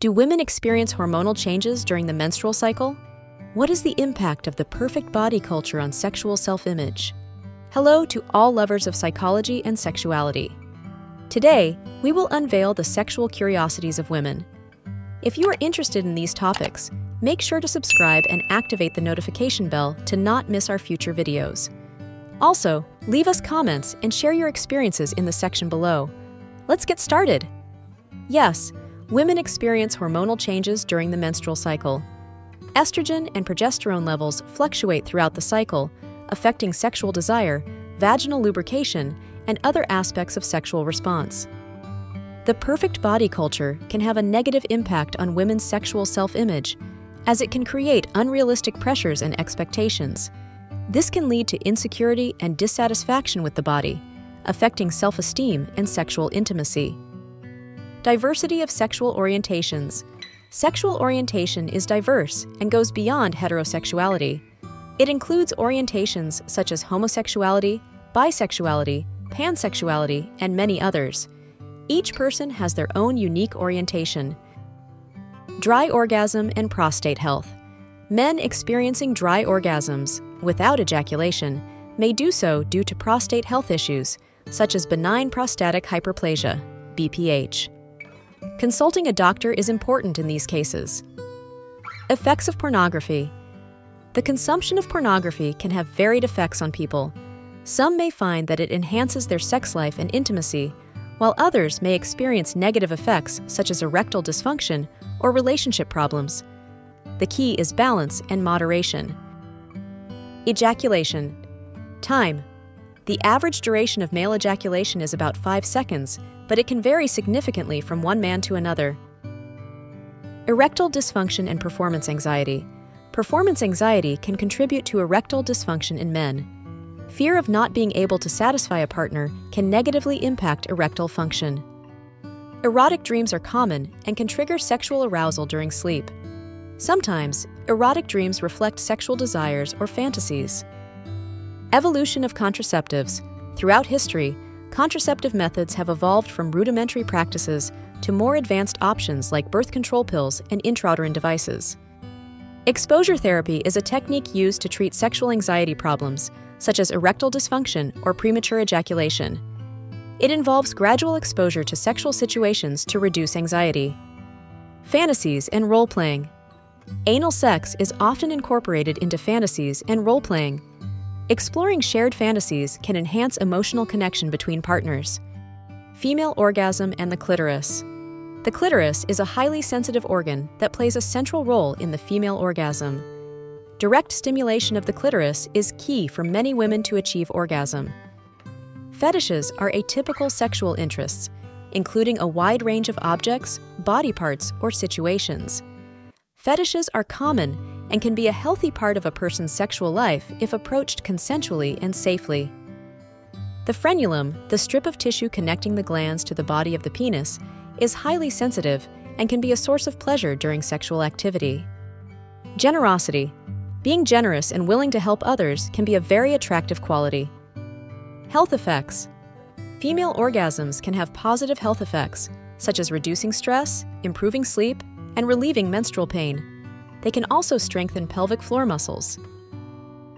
Do women experience hormonal changes during the menstrual cycle? What is the impact of the perfect body culture on sexual self-image? Hello to all lovers of psychology and sexuality. Today, we will unveil the sexual curiosities of women. If you are interested in these topics, make sure to subscribe and activate the notification bell to not miss our future videos. Also, leave us comments and share your experiences in the section below. Let's get started. Yes, women experience hormonal changes during the menstrual cycle. Estrogen and progesterone levels fluctuate throughout the cycle, affecting sexual desire, vaginal lubrication, and other aspects of sexual response. The perfect body culture can have a negative impact on women's sexual self-image, as it can create unrealistic pressures and expectations. This can lead to insecurity and dissatisfaction with the body, affecting self-esteem and sexual intimacy. Diversity of sexual orientations. Sexual orientation is diverse and goes beyond heterosexuality. It includes orientations such as homosexuality, bisexuality, pansexuality, and many others. Each person has their own unique orientation. Dry orgasm and prostate health. Men experiencing dry orgasms without ejaculation may do so due to prostate health issues, such as benign prostatic hyperplasia, BPH. Consulting a doctor is important in these cases. Effects of pornography. The consumption of pornography can have varied effects on people. Some may find that it enhances their sex life and intimacy, while others may experience negative effects such as erectile dysfunction or relationship problems. The key is balance and moderation. Ejaculation. Time. The average duration of male ejaculation is about 5 seconds, but it can vary significantly from one man to another. Erectile dysfunction and performance anxiety. Performance anxiety can contribute to erectile dysfunction in men. Fear of not being able to satisfy a partner can negatively impact erectile function. Erotic dreams are common and can trigger sexual arousal during sleep. Sometimes, erotic dreams reflect sexual desires or fantasies. Evolution of contraceptives. Throughout history, contraceptive methods have evolved from rudimentary practices to more advanced options like birth control pills and intrauterine devices. Exposure therapy is a technique used to treat sexual anxiety problems, such as erectile dysfunction or premature ejaculation. It involves gradual exposure to sexual situations to reduce anxiety. Fantasies and role-playing. Anal sex is often incorporated into fantasies and role-playing. Exploring shared fantasies can enhance emotional connection between partners. Female orgasm and the clitoris. The clitoris is a highly sensitive organ that plays a central role in the female orgasm. Direct stimulation of the clitoris is key for many women to achieve orgasm. Fetishes are atypical sexual interests, including a wide range of objects, body parts, or situations. Fetishes are common and can be a healthy part of a person's sexual life if approached consensually and safely. The frenulum, the strip of tissue connecting the glands to the body of the penis, is highly sensitive and can be a source of pleasure during sexual activity. Generosity. Being generous and willing to help others can be a very attractive quality. Health effects. Female orgasms can have positive health effects, such as reducing stress, improving sleep, and relieving menstrual pain. They can also strengthen pelvic floor muscles.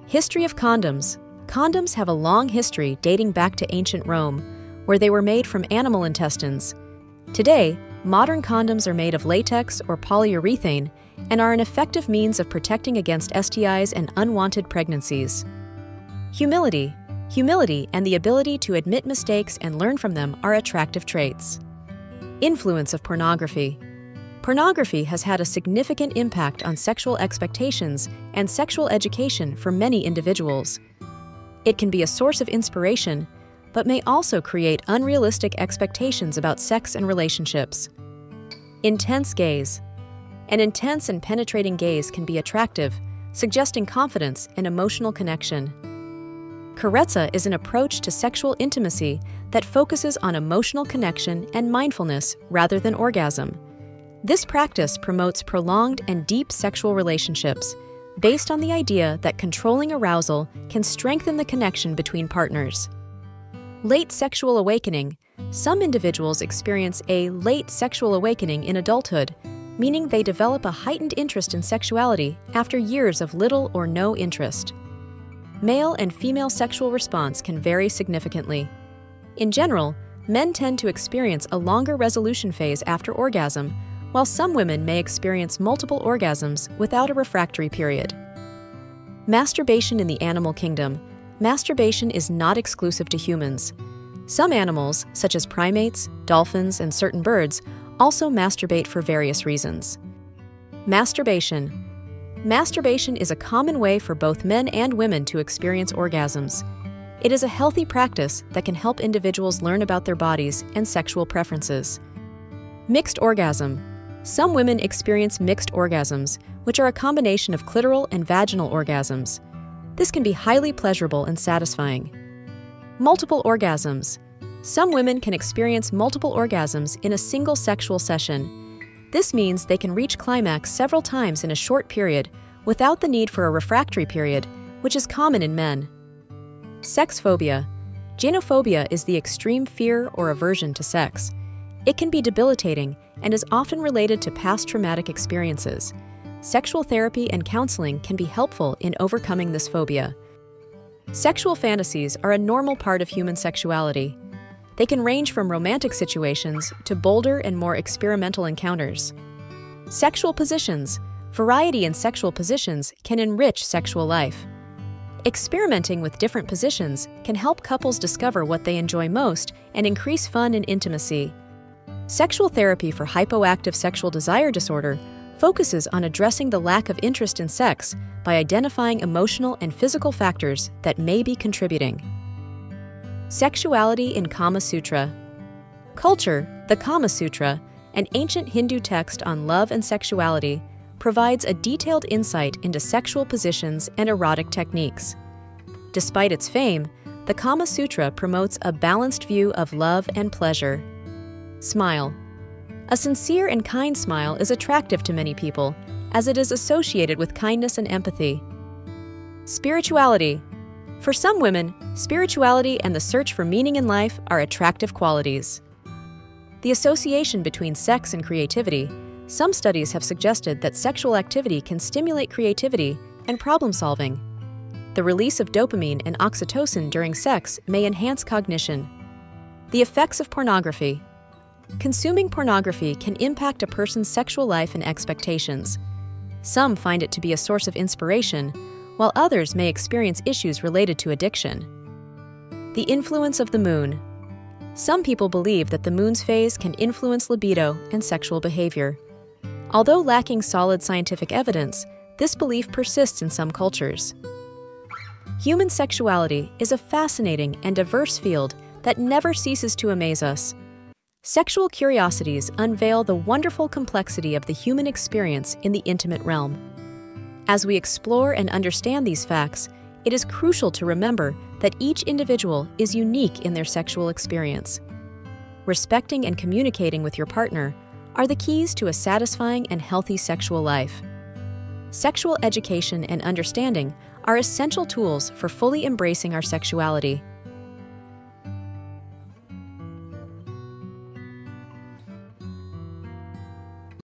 History of condoms. Condoms have a long history dating back to ancient Rome, where they were made from animal intestines. Today, modern condoms are made of latex or polyurethane and are an effective means of protecting against STIs and unwanted pregnancies. Humility. Humility and the ability to admit mistakes and learn from them are attractive traits. Influence of pornography. Pornography has had a significant impact on sexual expectations and sexual education for many individuals. It can be a source of inspiration, but may also create unrealistic expectations about sex and relationships. Intense gaze. An intense and penetrating gaze can be attractive, suggesting confidence and emotional connection. Karezza is an approach to sexual intimacy that focuses on emotional connection and mindfulness rather than orgasm. This practice promotes prolonged and deep sexual relationships, based on the idea that controlling arousal can strengthen the connection between partners. Late sexual awakening. Some individuals experience a late sexual awakening in adulthood, meaning they develop a heightened interest in sexuality after years of little or no interest. Male and female sexual response can vary significantly. In general, men tend to experience a longer resolution phase after orgasm, while some women may experience multiple orgasms without a refractory period. Masturbation in the animal kingdom. Masturbation is not exclusive to humans. Some animals, such as primates, dolphins, and certain birds, also masturbate for various reasons. Masturbation. Masturbation is a common way for both men and women to experience orgasms. It is a healthy practice that can help individuals learn about their bodies and sexual preferences. Mixed orgasm. Some women experience mixed orgasms, which are a combination of clitoral and vaginal orgasms. This can be highly pleasurable and satisfying. Multiple orgasms. Some women can experience multiple orgasms in a single sexual session. This means they can reach climax several times in a short period without the need for a refractory period, which is common in men. Sex phobia. Genophobia is the extreme fear or aversion to sex. It can be debilitating and is often related to past traumatic experiences. Sexual therapy and counseling can be helpful in overcoming this phobia. Sexual fantasies are a normal part of human sexuality. They can range from romantic situations to bolder and more experimental encounters. Sexual positions. Variety in sexual positions can enrich sexual life. Experimenting with different positions can help couples discover what they enjoy most and increase fun and intimacy. Sexual therapy for hypoactive sexual desire disorder focuses on addressing the lack of interest in sex by identifying emotional and physical factors that may be contributing. Sexuality in Kama Sutra. Culture, the Kama Sutra, an ancient Hindu text on love and sexuality, provides a detailed insight into sexual positions and erotic techniques. Despite its fame, the Kama Sutra promotes a balanced view of love and pleasure. Smile. A sincere and kind smile is attractive to many people, as it is associated with kindness and empathy. Spirituality. For some women, spirituality and the search for meaning in life are attractive qualities. The association between sex and creativity. Some studies have suggested that sexual activity can stimulate creativity and problem-solving. The release of dopamine and oxytocin during sex may enhance cognition. The effects of pornography. Consuming pornography can impact a person's sexual life and expectations. Some find it to be a source of inspiration, while others may experience issues related to addiction. The influence of the moon. Some people believe that the moon's phase can influence libido and sexual behavior. Although lacking solid scientific evidence, this belief persists in some cultures. Human sexuality is a fascinating and diverse field that never ceases to amaze us. Sexual curiosities unveil the wonderful complexity of the human experience in the intimate realm. As we explore and understand these facts, it is crucial to remember that each individual is unique in their sexual experience. Respecting and communicating with your partner are the keys to a satisfying and healthy sexual life. Sexual education and understanding are essential tools for fully embracing our sexuality.